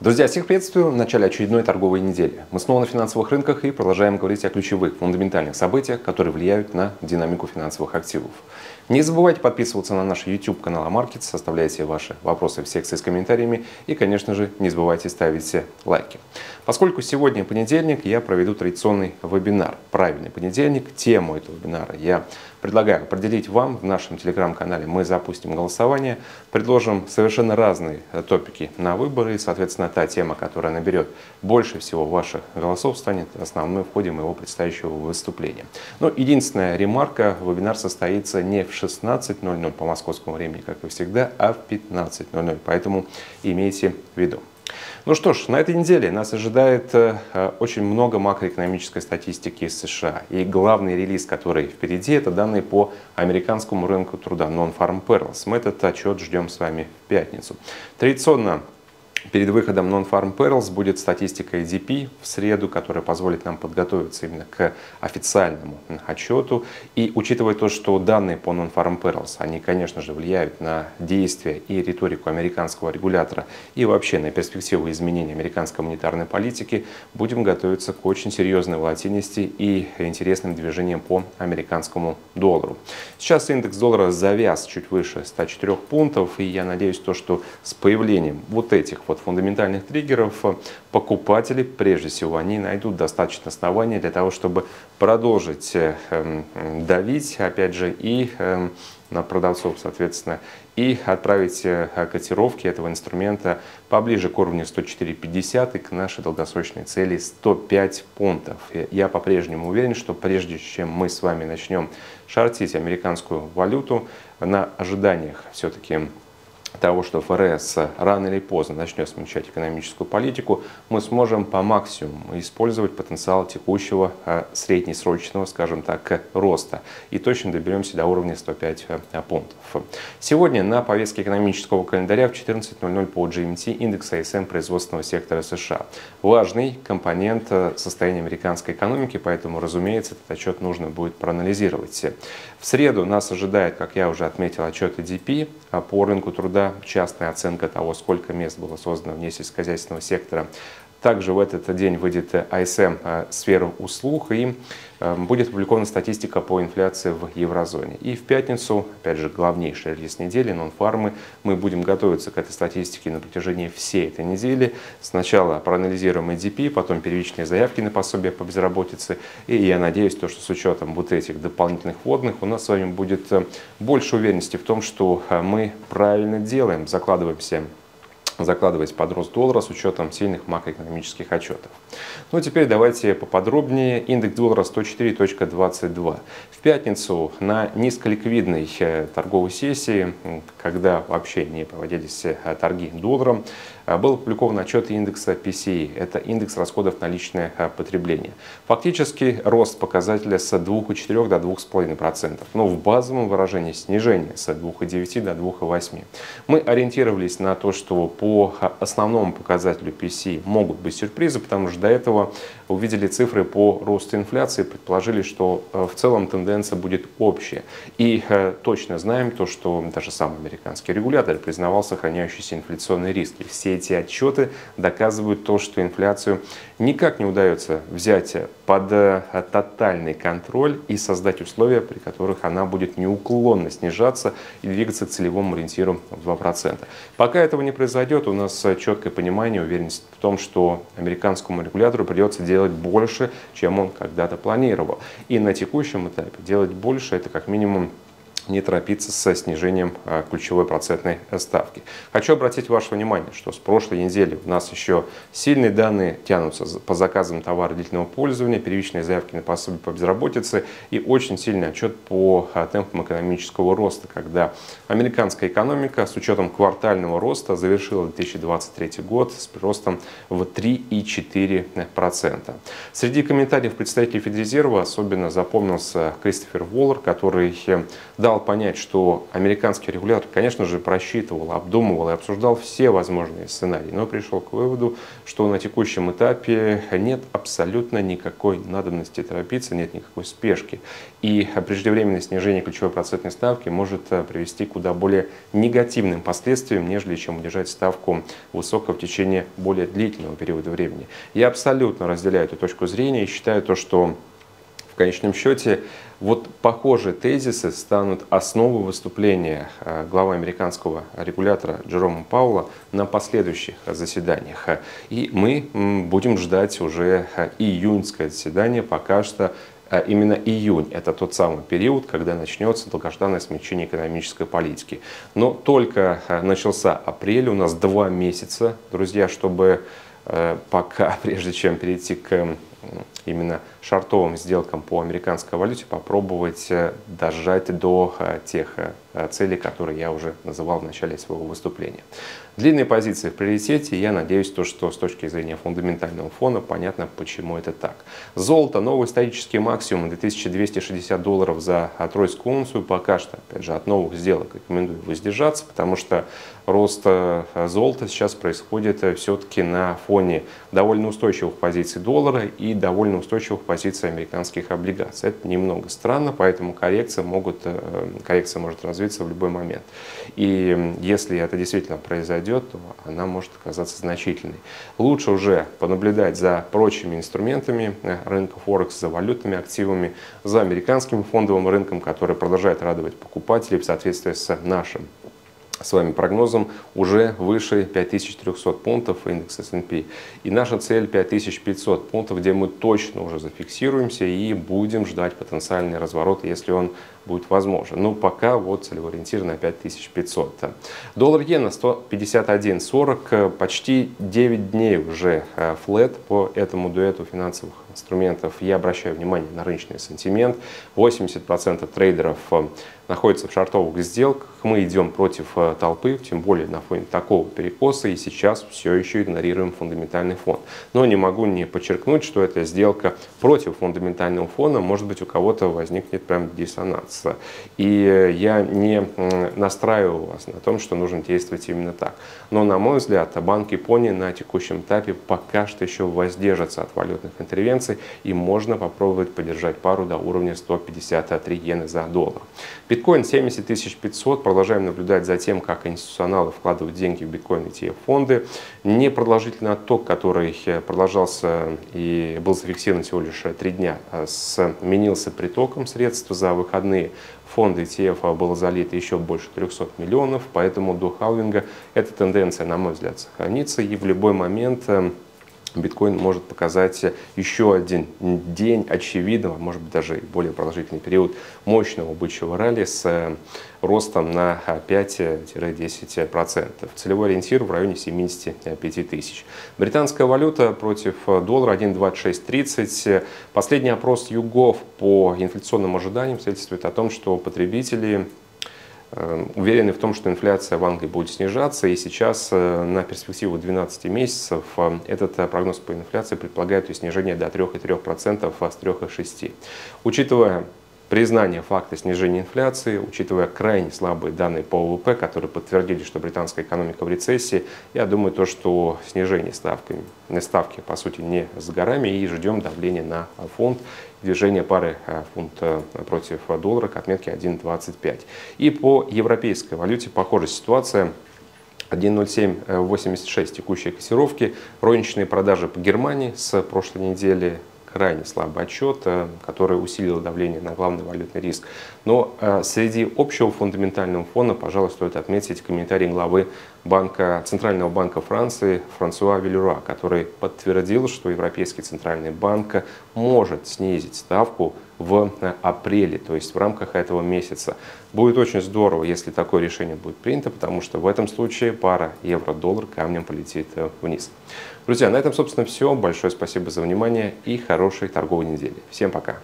Друзья, всех приветствую в начале очередной торговой недели. Мы снова на финансовых рынках и продолжаем говорить о ключевых фундаментальных событиях, которые влияют на динамику финансовых активов. Не забывайте подписываться на наш YouTube-канал AMarkets, оставляйте ваши вопросы в секции с комментариями и, конечно же, не забывайте ставить лайки. Поскольку сегодня понедельник, я проведу традиционный вебинар «Правильный понедельник». Тему этого вебинара я предлагаю определить вам. В нашем телеграм-канале мы запустим голосование, предложим совершенно разные топики на выборы и, соответственно, та тема, которая наберет больше всего ваших голосов, станет основной в ходе моего предстоящего выступления. Но единственная ремарка: вебинар состоится не в 16:00 по московскому времени, как и всегда, а в 15:00, поэтому имейте в виду. Ну что ж, на этой неделе нас ожидает очень много макроэкономической статистики из США. И главный релиз, который впереди, это данные по американскому рынку труда Non-Farm Payrolls. Мы этот отчет ждем с вами в пятницу. Традиционно перед выходом Non-Farm Payrolls будет статистика ADP в среду, которая позволит нам подготовиться именно к официальному отчету. И учитывая то, что данные по Non-Farm Payrolls, они, конечно же, влияют на действия и риторику американского регулятора и вообще на перспективы изменений американской монетарной политики, будем готовиться к очень серьезной волатильности и интересным движениям по американскому доллару. Сейчас индекс доллара завяз чуть выше 104 пунктов, и я надеюсь, то, что с появлением вот этих фундаментальных триггеров покупатели, прежде всего, они найдут достаточно оснований для того, чтобы продолжить давить, опять же, и на продавцов, соответственно, и отправить котировки этого инструмента поближе к уровню 104.50 и к нашей долгосрочной цели 105 пунктов. Я по-прежнему уверен, что прежде чем мы с вами начнем шортить американскую валюту, на ожиданиях все-таки того, что ФРС рано или поздно начнет смягчать экономическую политику, мы сможем по максимуму использовать потенциал текущего среднесрочного, скажем так, роста. И точно доберемся до уровня 105 пунктов. Сегодня на повестке экономического календаря в 14:00 по GMT индекс ISM производственного сектора США. Важный компонент состояния американской экономики, поэтому, разумеется, этот отчет нужно будет проанализировать. В среду нас ожидает, как я уже отметил, отчет ADP по рынку труда. Частная оценка того, сколько мест было создано вне сельскохозяйственного сектора. Также в этот день выйдет ISM сферы услуг и будет опубликована статистика по инфляции в еврозоне. И в пятницу, опять же, главнейший релиз недели, нон-фармы. Мы будем готовиться к этой статистике на протяжении всей этой недели. Сначала проанализируем ADP, потом первичные заявки на пособие по безработице. И я надеюсь, то, что с учетом вот этих дополнительных вводных у нас с вами будет больше уверенности в том, что мы правильно делаем, закладываясь под рост доллара с учетом сильных макроэкономических отчетов. Ну, теперь давайте поподробнее. Индекс доллара 104.22. В пятницу на низколиквидной торговой сессии, когда вообще не проводились торги долларом, был опубликован отчет индекса PCE. Это индекс расходов на личное потребление. Фактически рост показателя с 2,4 до 2,5%. Но в базовом выражении снижение с 2,9 до 2,8. Мы ориентировались на то, что по основному показателю PCE могут быть сюрпризы, потому что до этого увидели цифры по росту инфляции, предположили, что в целом тенденция будет общая. И точно знаем то, что даже сам американский регулятор признавал сохраняющиеся инфляционные риски. Все эти отчеты доказывают то, что инфляцию никак не удается взять под тотальный контроль и создать условия, при которых она будет неуклонно снижаться и двигаться к целевому ориентиру в 2%. Пока этого не произойдет, у нас четкое понимание, уверенность в том, что американскому регулятору придется делать больше, чем он когда-то планировал. И на текущем этапе делать больше — это как минимум не торопиться со снижением ключевой процентной ставки. Хочу обратить ваше внимание, что с прошлой недели у нас еще сильные данные тянутся по заказам товара длительного пользования, первичные заявки на пособие по безработице и очень сильный отчет по темпам экономического роста, когда американская экономика с учетом квартального роста завершила 2023 год с приростом в 3,4%. Среди комментариев представителей Федрезерва особенно запомнился Кристофер Уоллер, который дал дал понять, что американский регулятор, конечно же, просчитывал, обдумывал и обсуждал все возможные сценарии, но пришел к выводу, что на текущем этапе нет абсолютно никакой надобности торопиться, нет никакой спешки. И преждевременное снижение ключевой процентной ставки может привести к куда более негативным последствиям, нежели чем удержать ставку высоко в течение более длительного периода времени. Я абсолютно разделяю эту точку зрения и считаю то, что в конечном счете вот похожие тезисы станут основой выступления главы американского регулятора Джерома Паула на последующих заседаниях. И мы будем ждать уже июньское заседание. Пока что именно июнь – это тот самый период, когда начнется долгожданное смягчение экономической политики. Но только начался апрель, у нас 2 месяца, друзья, чтобы пока, прежде чем перейти к именно шортовым сделкам по американской валюте, попробовать дожать до тех целей, которые я уже называл в начале своего выступления. Длинные позиции в приоритете. Я надеюсь, то, что с точки зрения фундаментального фона понятно, почему это так. Золото. Новый исторический максимум. 2260 долларов за тройскую унцию. Пока что, опять же, от новых сделок рекомендую воздержаться, потому что рост золота сейчас происходит все-таки на фоне довольно устойчивых позиций доллара и довольно устойчивых позиций американских облигаций. Это немного странно, поэтому коррекция может развиться в любой момент. И если это действительно произойдет, то она может оказаться значительной. Лучше уже понаблюдать за прочими инструментами рынка Форекс, за валютными активами, за американским фондовым рынком, который продолжает радовать покупателей в соответствии с нашим с вами прогнозом уже выше 5300 пунктов индекс S&P. И наша цель 5500 пунктов, где мы точно уже зафиксируемся и будем ждать потенциальный разворот, если он будет возможен. Но пока вот целеориентированно 5500. Доллар-иена 151.40, почти 9 дней уже флэт по этому дуэту финансовых инструментов. Я обращаю внимание на рыночный сантимент. 80% трейдеров находится в шортовых сделках. Мы идем против толпы, тем более на фоне такого перекоса, и сейчас все еще игнорируем фундаментальный фон. Но не могу не подчеркнуть, что эта сделка против фундаментального фона, может быть, у кого-то возникнет прям диссонанс. И я не настраиваю вас на том, что нужно действовать именно так. Но, на мой взгляд, Банк Японии на текущем этапе пока что еще воздержится от валютных интервенций, и можно попробовать поддержать пару до уровня 153 иены за доллар. Биткоин 70500. Продолжаем наблюдать за тем, как институционалы вкладывают деньги в биткоин и ETF фонды. Непродолжительный отток, который продолжался и был зафиксирован всего лишь 3 дня, сменился притоком средств за выходные. Фонды ETF было залито еще больше 300 миллионов, поэтому до халвинга эта тенденция, на мой взгляд, сохранится, и в любой момент биткоин может показать еще один день очевидного, может быть, даже более продолжительный период мощного бычьего ралли с ростом на 5–10%. Целевой ориентир в районе 75 тысяч. Британская валюта против доллара 1,2630. Последний опрос YouGov по инфляционным ожиданиям свидетельствует о том, что потребители уверены в том, что инфляция в Англии будет снижаться, и сейчас на перспективу 12 месяцев этот прогноз по инфляции предполагает снижение до 3,3%, а с 3,6%. Учитывая признание факта снижения инфляции, учитывая крайне слабые данные по ВВП, которые подтвердили, что британская экономика в рецессии, я думаю, то, что снижение ставки по сути не с горами, и ждем давления на фунт, движение пары фунта против доллара к отметке 1,25. И по европейской валюте похожая ситуация. 1,0786 текущие котировки. Розничные продажи по Германии с прошлой недели. Крайне слабый отчет, который усилил давление на главный валютный риск. Но среди общего фундаментального фона, пожалуй, стоит отметить комментарий главы Центрального банка Франции Франсуа Вильеруа, который подтвердил, что Европейский центральный банк может снизить ставку в апреле, то есть в рамках этого месяца. Будет очень здорово, если такое решение будет принято, потому что в этом случае пара евро-доллар камнем полетит вниз. Друзья, на этом, собственно, все. Большое спасибо за внимание и хорошей торговой недели. Всем пока!